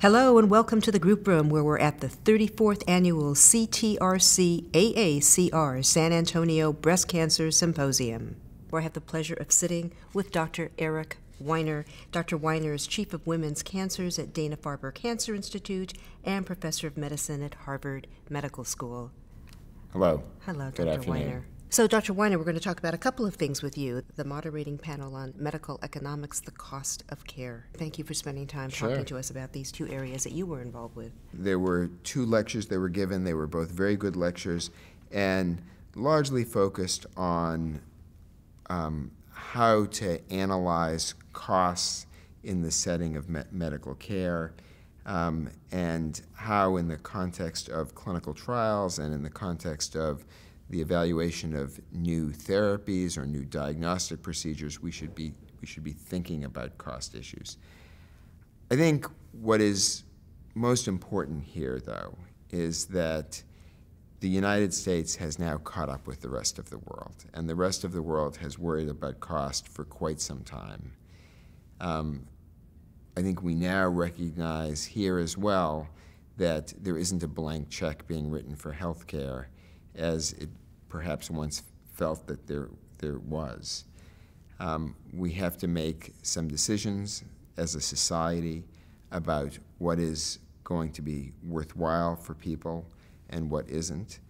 Hello and welcome to the group room where we're at the 34th annual CTRC-AACR San Antonio Breast Cancer Symposium, where I have the pleasure of sitting with Dr. Eric Winer. Dr. Winer is Chief of Women's Cancers at Dana-Farber Cancer Institute and Professor of Medicine at Harvard Medical School. Hello. Hello, Dr. Winer. So, Dr. Winer, we're going to talk about a couple of things with you, the moderating panel on medical economics, the cost of care. Thank you for spending time talking to us about these two areas that you were involved with. There were two lectures that were given. They were both very good lectures and largely focused on how to analyze costs in the setting of medical care and how, in the context of clinical trials and in the context of the evaluation of new therapies or new diagnostic procedures, we should be thinking about cost issues. I think what is most important here, though, is that the United States has now caught up with the rest of the world, and the rest of the world has worried about cost for quite some time. I think we now recognize here as well that there isn't a blank check being written for healthcare, as it perhaps once felt that there was. We have to make some decisions as a society about what is going to be worthwhile for people and what isn't.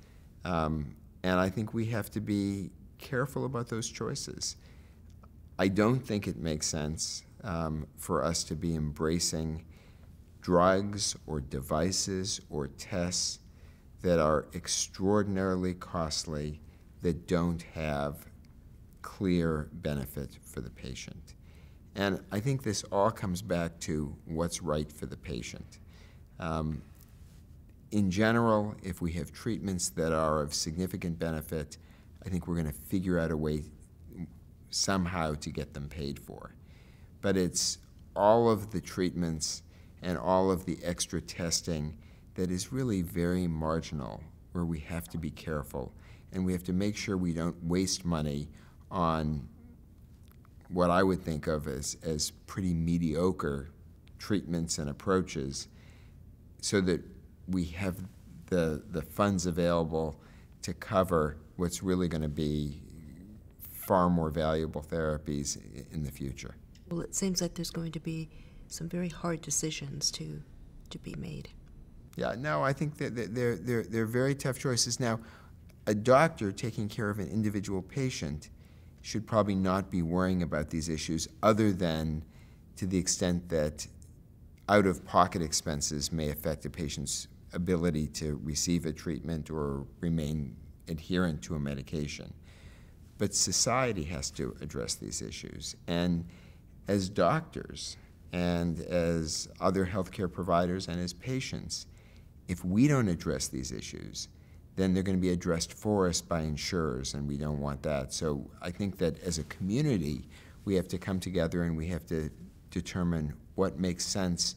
And I think we have to be careful about those choices. I don't think it makes sense for us to be embracing drugs or devices or tests that are extraordinarily costly, that don't have clear benefit for the patient. And I think this all comes back to what's right for the patient. In general, if we have treatments that are of significant benefit, I think we're going to figure out a way somehow to get them paid for. But it's all of the treatments and all of the extra testing that is really very marginal, where we have to be careful. And we have to make sure we don't waste money on what I would think of as pretty mediocre treatments and approaches, so that we have the funds available to cover what's really going to be far more valuable therapies in the future. Well, it seems like there's going to be some very hard decisions to be made. Yeah, no, I think that they're very tough choices. Now, a doctor taking care of an individual patient should probably not be worrying about these issues, other than to the extent that out-of-pocket expenses may affect a patient's ability to receive a treatment or remain adherent to a medication. But society has to address these issues. And as doctors and as other healthcare providers and as patients, if we don't address these issues, then they're going to be addressed for us by insurers, and we don't want that. So I think that as a community, we have to come together and we have to determine what makes sense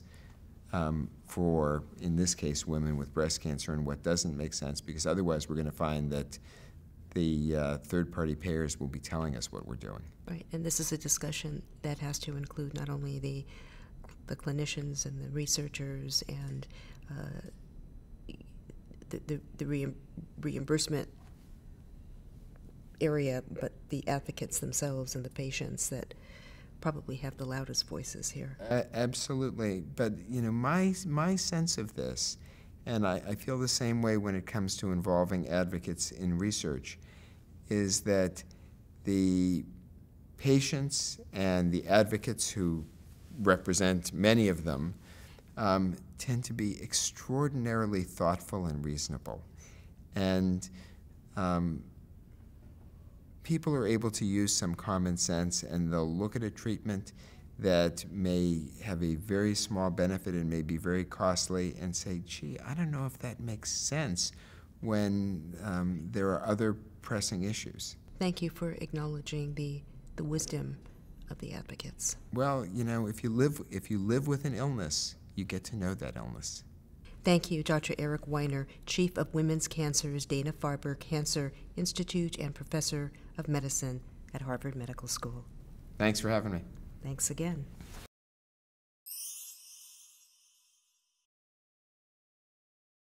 for, in this case, women with breast cancer, and what doesn't make sense, because otherwise we're going to find that the third-party payers will be telling us what we're doing. Right, and this is a discussion that has to include not only the clinicians and the researchers and the reimbursement area, but the advocates themselves and the patients that probably have the loudest voices here. Absolutely, but you know, my sense of this, and I feel the same way when it comes to involving advocates in research, is that the patients and the advocates, who represent many of them, tend to be extraordinarily thoughtful and reasonable. And people are able to use some common sense, and they'll look at a treatment that may have a very small benefit and may be very costly and say, gee, I don't know if that makes sense when there are other pressing issues. Thank you for acknowledging the wisdom of the advocates. Well, you know, if you live with an illness, you get to know that illness. Thank you, Dr. Eric Winer, Chief of Women's Cancers, Dana-Farber Cancer Institute, and Professor of Medicine at Harvard Medical School. Thanks for having me. Thanks again.